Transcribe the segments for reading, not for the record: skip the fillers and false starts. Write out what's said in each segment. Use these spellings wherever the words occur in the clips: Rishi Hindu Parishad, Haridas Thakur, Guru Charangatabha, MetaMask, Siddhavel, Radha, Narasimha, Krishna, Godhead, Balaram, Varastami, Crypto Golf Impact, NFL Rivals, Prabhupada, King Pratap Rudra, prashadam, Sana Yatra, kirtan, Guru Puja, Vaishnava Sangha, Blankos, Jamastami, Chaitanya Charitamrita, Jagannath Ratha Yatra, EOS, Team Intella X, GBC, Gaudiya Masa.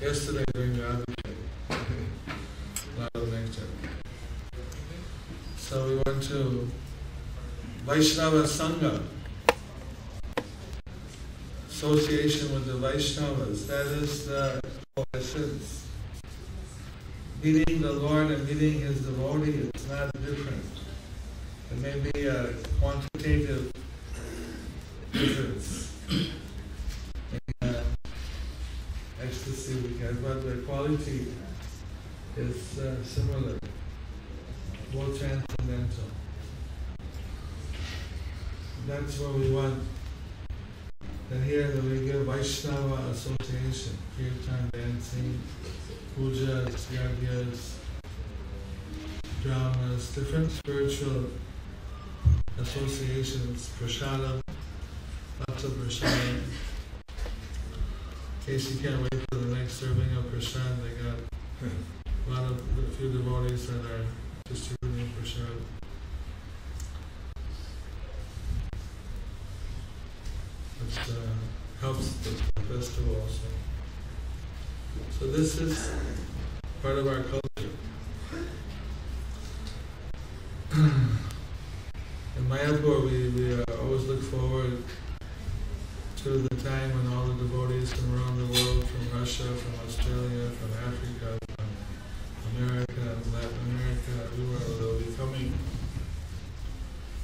Yesterday doing the other thing. Another lecture. So we went to Vaishnava Sangha, association with the Vaishnavas. That is the coalescence. Meeting the Lord and meeting His devotee is not different. It may be a quantitative difference in ecstasy we get, but the quality is similar, more transcendental. That's what we want. And here we give Vaishnava association, kirtan, dancing, pujas, yagyas, dramas, different spiritual associations, prashadam, lots of prashadam. In case you can't wait for the next serving of prashad, they got a lot of a few devotees that are distributing prashad. It helps the festival also. So this is part of our culture. In Mayapur, we always look forward to the time when all the devotees from around the world, from Russia, from Australia, from Africa, from America, Latin America, everywhere, they'll be coming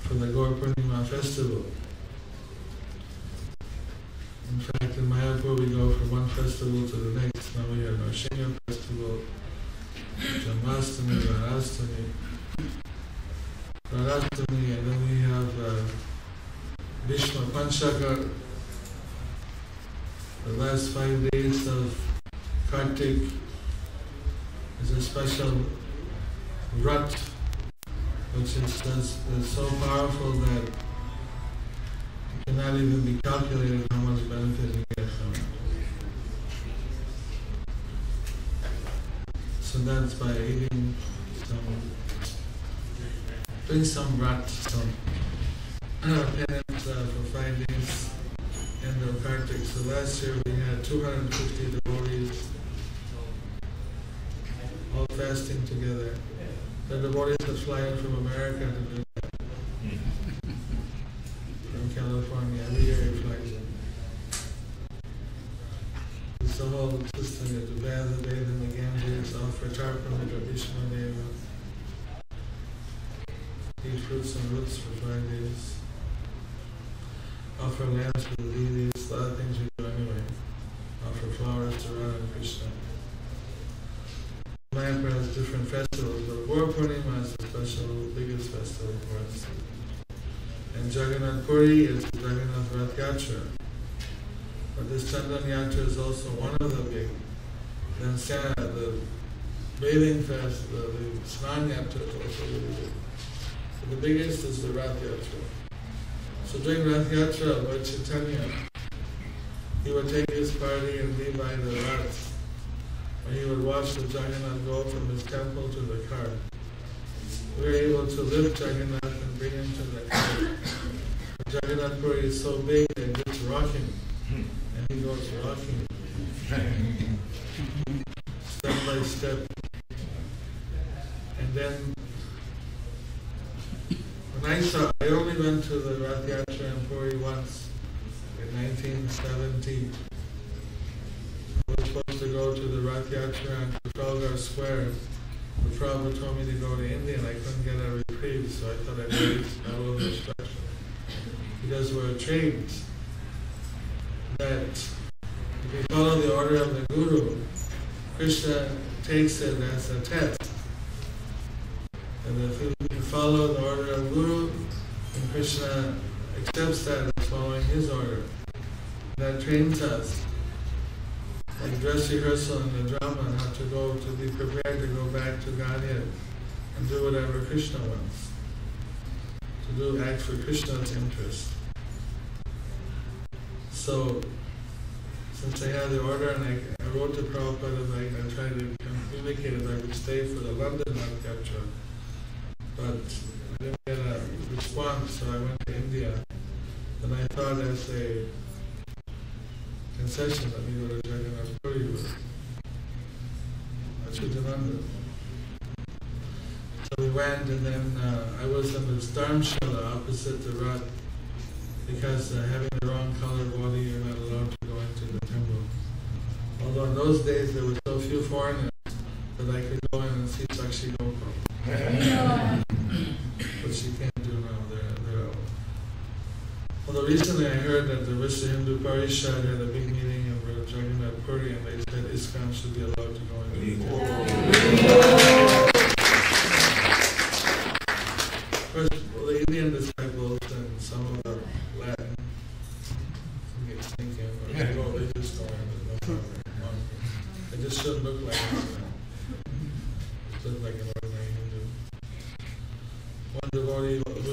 for the Gaura Purnima festival. In fact, in Mayapur we go from one festival to the next. Now we have Narasimha festival, Jamastami, Varastami, and then we have Bhishma Panchakar, the last 5 days of Kartik is a special rut, which is so powerful that it cannot even be calculated how much benefit you get from it. So that's by eating penance for 5 days in the Kartik. So last year we had 250 devotees all fasting together. The devotees that fly in from America to do that. California, every year it flies in. It's the whole system, you have to bathe, bathe in the Ganges, offer tarpanam, Vishnu Deva, eat fruits and roots for 5 days, offer lamps to the deities, a lot of things we do anyway, offer flowers to Radha and Krishna. Mayapur has different festivals, but Gaura Purnima is the special, biggest festival for us. And Jagannath Puri is the Jagannath Ratha Yatra. But this Chandan Yatra is also one of the big. Then Sana, the bathing fest, the Sana Yatra is also really big. So the biggest is the Ratha Yatra. So during Ratha Yatra, by Chaitanya, he would take his party and leave by the Rath. And he would watch the Jagannath go from his temple to the cart. We are able to lift Jagannath and bring him to the cart. Jagannath Puri is so big that he gets rocking, and he goes rocking step by step. And then when I only went to the Ratha Yatra in Puri once in 1970. I was supposed to go to the Ratha Yatra in Trafalgar Square. The Prabhupada told me to go to India and I couldn't get a reprieve, so I thought I'd wait a little distraction. Because we're trained that if you follow the order of the Guru, Krishna takes it as a test. And if you follow the order of Guru, and Krishna accepts that as following his order. That trains us. Like dress rehearsal in the drama, how to go, to be prepared to go back to Godhead and do whatever Krishna wants. To do act for Krishna's interest. So, since I had the order and I wrote to Prabhupada, I tried to communicate if I could stay for the London Ratha Yatra, but I didn't get a response, so I went to India. And I thought as a concession, let me go to Jagannath Puri. Chaitananda. So we went, and then I was in the Dharamshala opposite the Radha, because having the wrong color body, you're not allowed to go into the temple. Although in those days there were so few foreigners that I could go in and see Sakshi Gopal. But she can't do now, they're out. Although recently I heard that the Rishi Hindu Parishad had a big meeting over Jagannath Puri, and they said ISKCON should be allowed to go into the temple.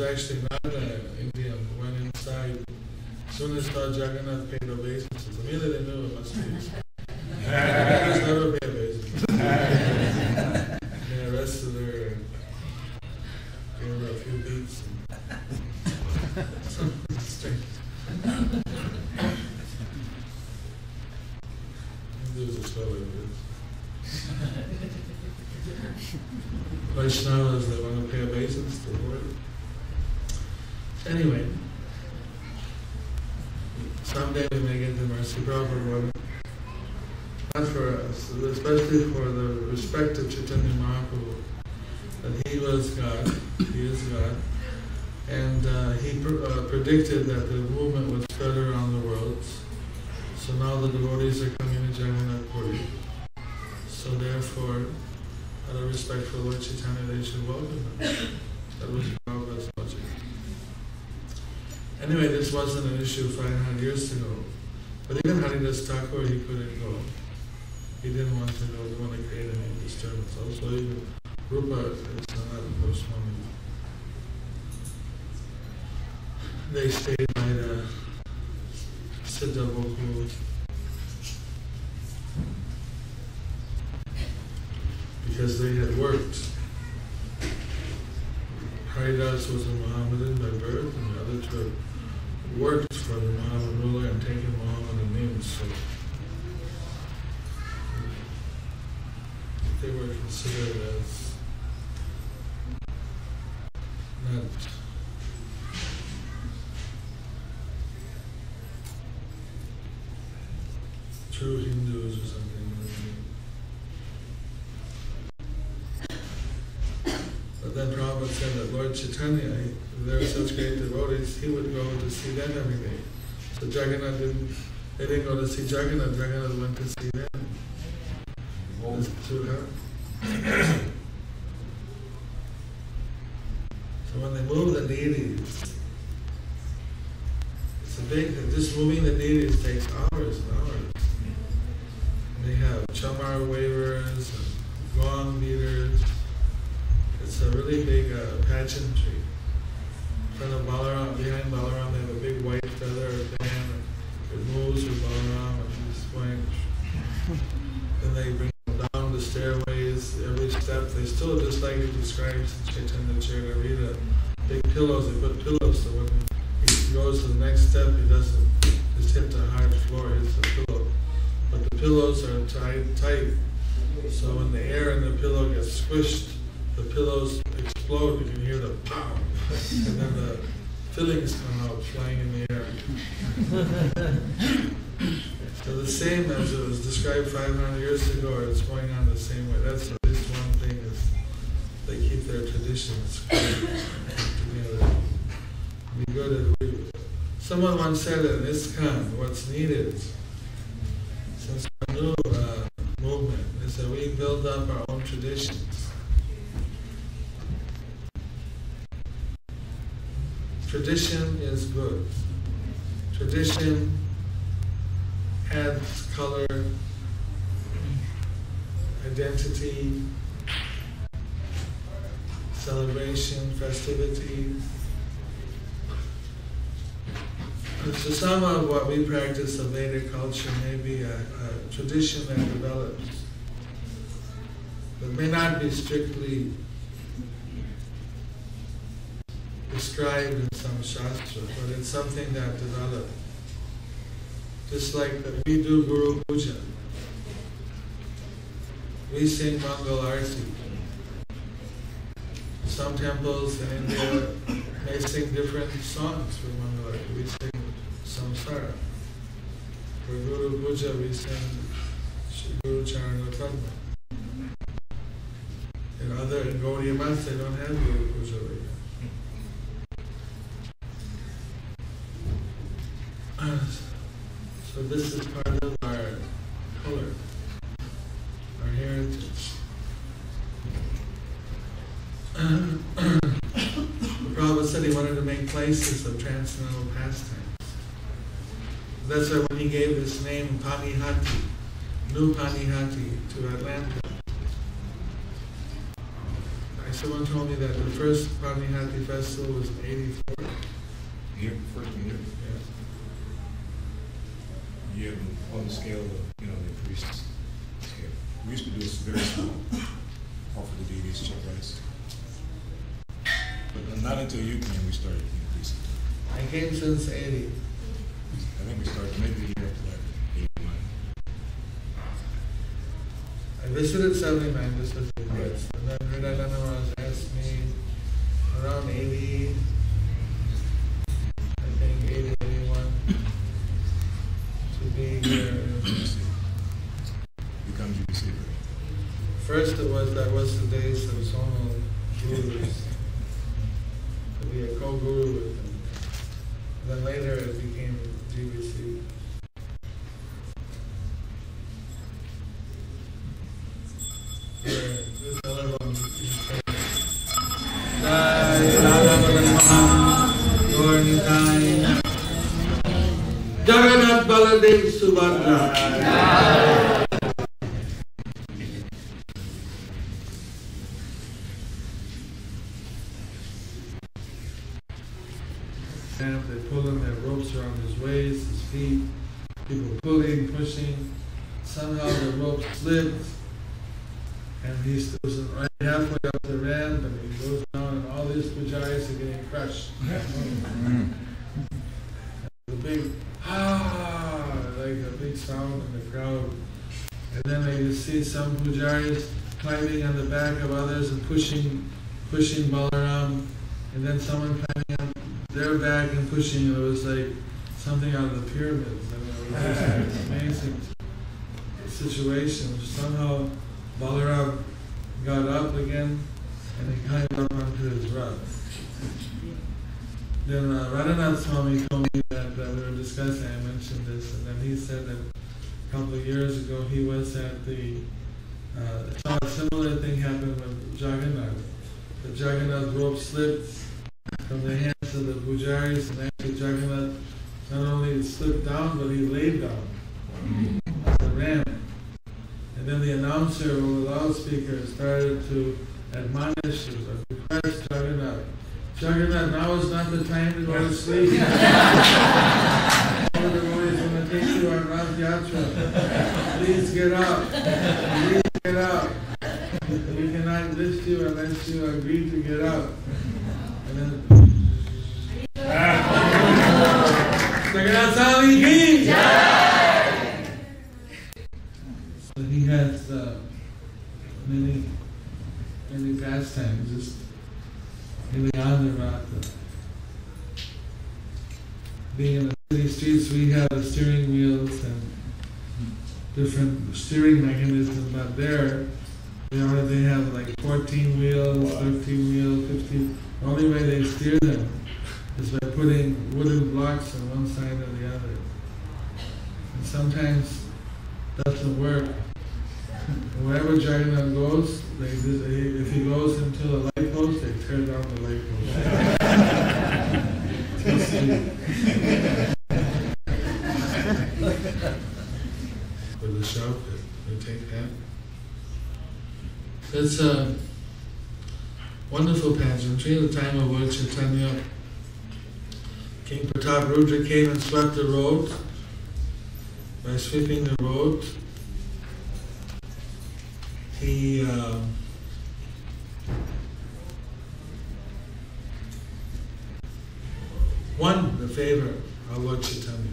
Actually, not Indian, went inside. As soon as Jagannath paid obeisances, immediately they knew it must be. There must never be obeisances. They arrested her and gave her a few beats. Something strange. Hindus are so Vaishnavas, they want to pay obeisance to the Lord. Anyway, someday we may get the mercy proper one. Not for us, especially for the respect of Chaitanya Mahaprhu, that he was God, he is God, and he predicted that the movement would spread around the world. So now the devotees are coming to Jagannath Puri. So therefore, out of respect for Lord Chaitanya, they should welcome him. That was Prabhupada's logic. Anyway, this wasn't an issue 500 years ago. But even Haridas Thakur, he couldn't go. He didn't want to go, he didn't want to create any disturbance. Also, even Rupa is not a Goswami. They stayed by the Siddhavel, because they had worked. Haridas was a Mohammedan by birth, and the other two worked for the Mohammedan ruler and taken Mohammedan names, so they were considered as not true Hindus or something. Then Prabhupada said that Lord Chaitanya, there were such great devotees, he would go to see them every day. So Jagannath didn't, they didn't go to see Jagannath, Jagannath went to see them. So when they move the deities, it's a big thing. Just moving the deities takes hours and hours. And they have chamar wavers and gong beaters. It's a really big pageantry. In front of Balaram, behind Balaram, they have a big white feather fan. It moves with Balaram and he's going. Then they bring them down the stairways. Every step, they still, just like it describes in Chaitanya Charitamrita, big pillows. They put pillows so when he goes to the next step, he doesn't just hit the hard floor. It's a pillow, but the pillows are tight. So when the air in the pillow gets squished, the pillows explode, you can hear the pow, and then the fillings come out flying in the air. So the same as it was described 500 years ago, it's going on the same way. That's at least one thing, is they keep their traditions together. Be good at it. Someone once said in ISKCON, what's needed, since our new movement, is that we build up our own traditions. Tradition is good. Tradition adds color, identity, celebration, festivity. So some of what we practice of Vedic culture may be a tradition that develops, but may not be strictly described in some shastra, but it's something that developed. Just like we do Guru Puja. we sing Mangala Arati. Some temples in India, they sing different songs for Mangala Arati. We sing Samsara. For Guru Puja, we sing Guru Charangatabha. In Gaudiya Masa, they don't have Guru Puja right now. So this is part of our color, our heritage. Prabhupada said he wanted to make places of transcendental pastimes. That's why when he gave his name Panihati, New Panihati, to Atlanta, someone told me that the first Panihati festival was in 84. Yeah, first year. Yeah. Yeah, on the scale of, you know, the priests scale. We used to do this very small, offer the deities cheap rice. But not until you came we started increasing. I came since 80. I think we started maybe the year after that, 81. I visited 79, this was the first. And then Radha was asked me around 80, I think 80, 81, to be here. Become GBC. First it was, that was the days of Soma gurus, to be a co-guru with them. Then later it became GBC. Jagannath Baladev Subhadra. Stand up, they pull him, they have ropes around his waist, his feet. People pulling, pushing. Somehow the rope slipped, and he still isn't right halfway up the ramp, and he goes down, and all these pujaris are getting crushed. The big like a big sound in the crowd, and then you see some pujaris climbing on the back of others and pushing Balaram, and then someone climbing on their back and pushing. It was like something out of the pyramids. I mean, it was just an amazing situation. Somehow Balaram got up again, and he climbed up onto his rock. Then Radhanath Swami told me that we were discussing, I mentioned this, and then he said that a couple of years ago he was at the, saw a similar thing happen with Jagannath. The Jagannath rope slipped from the hands of the pujaris, and actually Jagannath not only slipped down, but he laid down on the ramp. And then the announcer over the loudspeaker started to admonish or request Jagannath. Jagannath, now is not the time to go to sleep. Everybody is going to take you on Ratha Yatra. Please get up. Please get up. We cannot lift you unless you agree to get up. And then... Jagannath Swami ki jai! So he has many, many pastimes. Just in the honor of Radha. Being in the city streets, we have steering wheels and different steering mechanisms, but there, they have like 14 wheels, 13 wheels, 15. The only way they steer them is by putting wooden blocks on one side or the other. And sometimes it doesn't work. Wherever Jagannath goes, if he goes into a light post, they tear down the light post. For the show, they take that. It's a wonderful pageantry. The time of Lord Chaitanya, King Pratap Rudra came and swept the road. By sweeping the road, he won the favor of Lord Chaitanya.